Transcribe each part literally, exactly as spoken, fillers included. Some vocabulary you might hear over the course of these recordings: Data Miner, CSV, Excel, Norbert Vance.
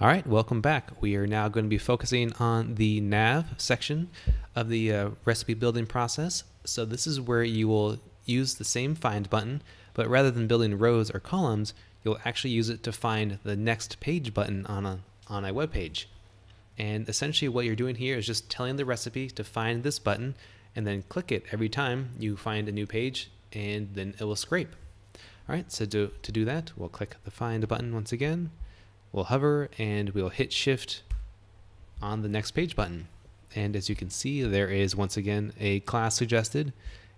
All right, welcome back. We are now going to be focusing on the nav section of the uh, recipe building process. So this is where you will use the same find button, but rather than building rows or columns, you'll actually use it to find the next page button on a, on a web page. And essentially what you're doing here is just telling the recipe to find this button and then click it every time you find a new page, and then it will scrape. All right, so to, to do that, we'll click the find button once again. We'll hover and we'll hit shift on the next page button. And as you can see, there is once again a class suggested,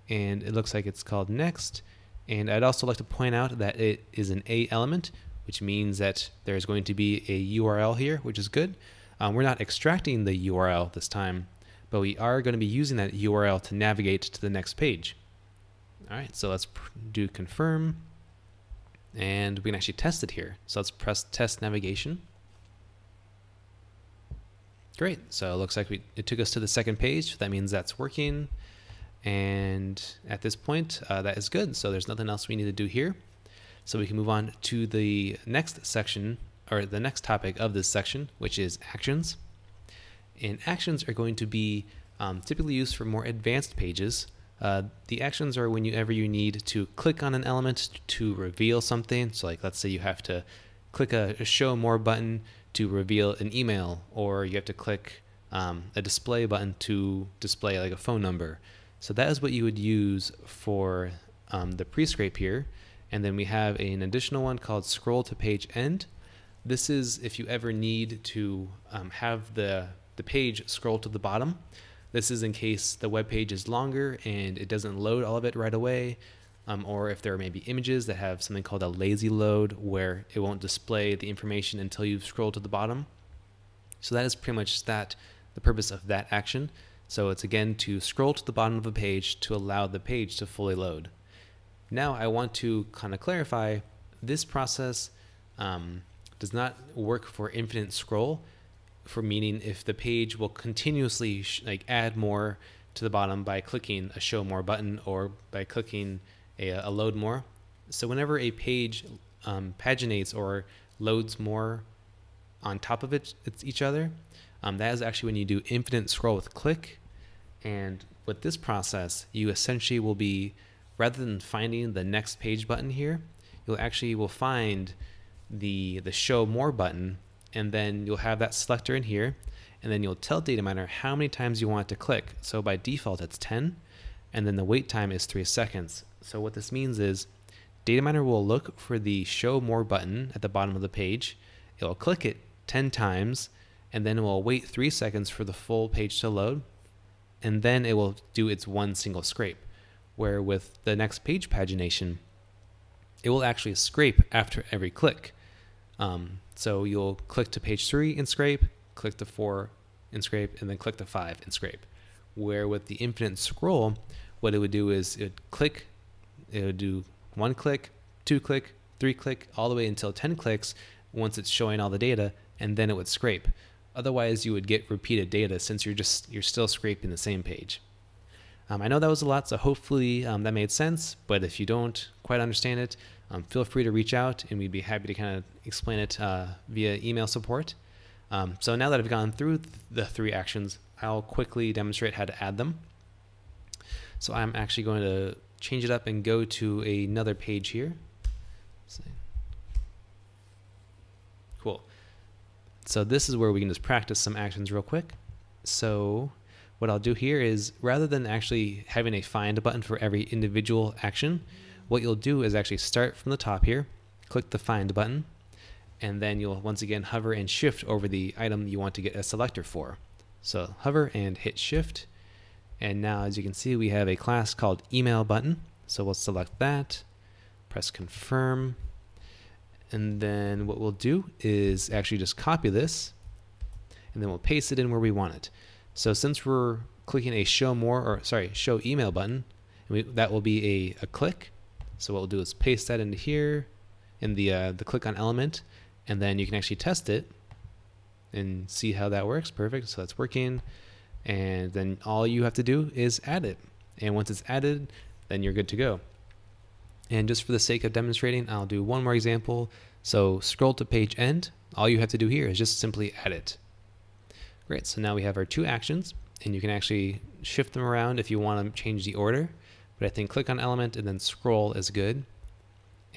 and it looks like it's called next. And I'd also like to point out that it is an A element, which means that there's going to be a U R L here, which is good. Um, we're not extracting the U R L this time, but we are going to be using that U R L to navigate to the next page. All right, so let's do confirm, and we can actually test it here. So let's press test navigation. Great, so it looks like we, it took us to the second page. That means that's working. And at this point, uh, that is good. So there's nothing else we need to do here. So we can move on to the next section, or the next topic of this section, which is actions. And actions are going to be um, typically used for more advanced pages. Uh, the actions are whenever you need to click on an element to reveal something. So like, let's say you have to click a, a show more button to reveal an email, or you have to click um, a display button to display like a phone number. So that is what you would use for um, the pre-scrape here. And then we have an additional one called scroll to page end. This is if you ever need to um, have the, the page scroll to the bottom. This is in case the web page is longer and it doesn't load all of it right away, um, or if there are maybe images that have something called a lazy load where it won't display the information until you've scrolled to the bottom. So that is pretty much that, the purpose of that action. So it's again to scroll to the bottom of a page to allow the page to fully load. Now I want to kind of clarify, this process um, does not work for infinite scroll, for meaning if the page will continuously sh like add more to the bottom by clicking a show more button or by clicking a, a load more. So whenever a page um, paginates or loads more on top of it, it's each other, Um, that is actually when you do infinite scroll with click. And with this process, you essentially will be, rather than finding the next page button here, you'll actually will find the, the show more button, and then you'll have that selector in here, and then you'll tell Data Miner how many times you want it to click. So by default, it's ten, and then the wait time is three seconds. So what this means is Data Miner will look for the show more button at the bottom of the page. It'll click it ten times, and then it will wait three seconds for the full page to load, and then it will do its one single scrape, where with the next page pagination, it will actually scrape after every click. Um, so you'll click to page three and scrape, click to four and scrape, and then click to five and scrape. Where with the infinite scroll, what it would do is it would click, it would do one click, two click, three click, all the way until ten clicks, once it's showing all the data, and then it would scrape. Otherwise, you would get repeated data since you're just you're still scraping the same page. Um, I know that was a lot, so hopefully um, that made sense. But if you don't quite understand it, um, feel free to reach out, and we'd be happy to kind of explain it uh, via email support. Um, so now that I've gone through th the three actions, I'll quickly demonstrate how to add them. So I'm actually going to change it up and go to another page here. Cool. So this is where we can just practice some actions real quick. So what I'll do here is, rather than actually having a find button for every individual action, what you'll do is actually start from the top here, click the find button, and then you'll once again hover and shift over the item you want to get a selector for. So hover and hit shift. And now as you can see, we have a class called email button. So we'll select that, press confirm. And then what we'll do is actually just copy this, and then we'll paste it in where we want it. So since we're clicking a show more, or sorry, show email button, and we, that will be a, a click. So what we'll do is paste that into here in the, uh, the click on element, and then you can actually test it and see how that works. Perfect, so that's working. And then all you have to do is add it. And once it's added, then you're good to go. And just for the sake of demonstrating, I'll do one more example. So scroll to page end. All you have to do here is just simply edit. Great, so now we have our two actions, and you can actually shift them around if you want to change the order. But I think click on element and then scroll is good.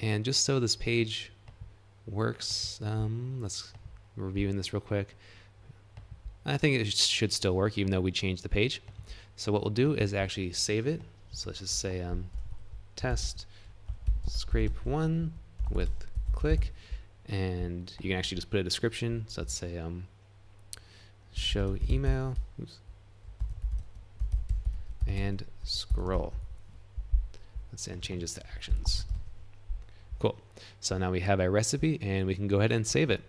And just so this page works, um, let's review this real quick. I think it should still work even though we changed the page. So what we'll do is actually save it. So let's just say um, test scrape one with click, and you can actually just put a description. So let's say um, show email, oops, and scroll. Let's then change this to actions. Cool. So now we have our recipe, and we can go ahead and save it.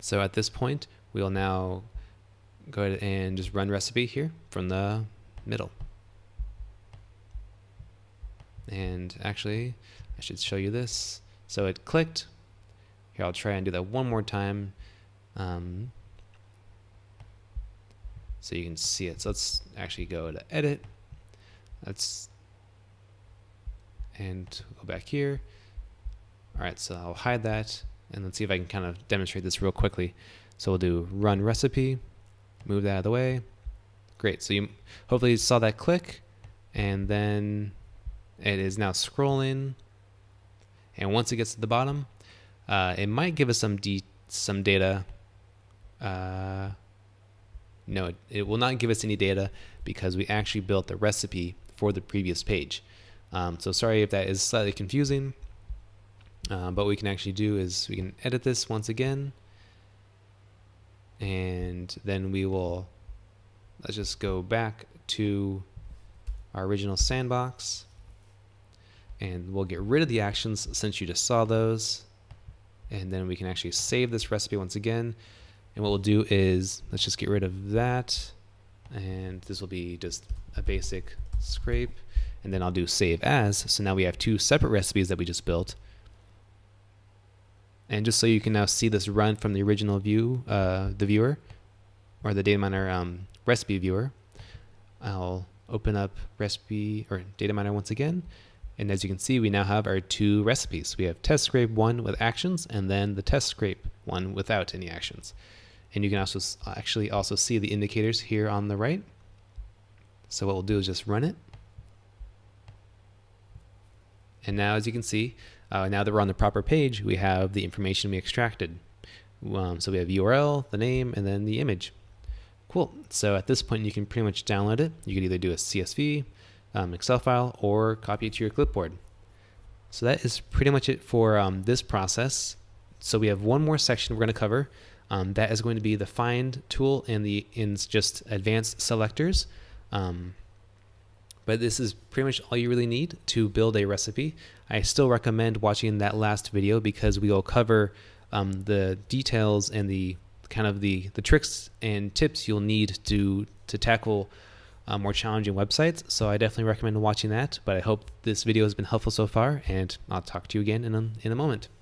So at this point, we will now go ahead and just run recipe here from the middle. And actually, I should show you this. So it clicked. Here, I'll try and do that one more time. Um, so you can see it. So let's actually go to edit. Let's and go back here. All right, so I'll hide that. And let's see if I can kind of demonstrate this real quickly. So we'll do run recipe, move that out of the way. Great, so you hopefully saw that click, and then it is now scrolling. And once it gets to the bottom, uh, it might give us some de some data. Uh, no, it, it will not give us any data because we actually built the recipe for the previous page. Um, so sorry if that is slightly confusing. Uh, but what we can actually do is we can edit this once again, and then we will let's just go back to our original sandbox, and we'll get rid of the actions since you just saw those, and then we can actually save this recipe once again. And what we'll do is let's just get rid of that, and this will be just a basic scrape, and then I'll do save as. So now we have two separate recipes that we just built. And just so you can now see this run from the original view, uh, the viewer, or the Data Miner um, recipe viewer, I'll open up recipe or Data Miner once again. And as you can see, we now have our two recipes. We have test scrape one with actions, and then the test scrape one without any actions. And you can also actually also see the indicators here on the right. So what we'll do is just run it. And now, as you can see, uh, now that we're on the proper page, we have the information we extracted. Um, so we have U R L, the name, and then the image. Cool. So at this point, you can pretty much download it. You can either do a C S V, um, Excel file, or copy it to your clipboard. So that is pretty much it for um, this process. So we have one more section we're going to cover. Um, that is going to be the find tool and the in just advanced selectors. Um, But this is pretty much all you really need to build a recipe. I still recommend watching that last video because we will cover um, the details and the kind of the, the tricks and tips you'll need to, to tackle uh, more challenging websites. So I definitely recommend watching that. But I hope this video has been helpful so far, and I'll talk to you again in a, in a moment.